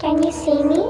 Can you see me?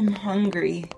I'm hungry.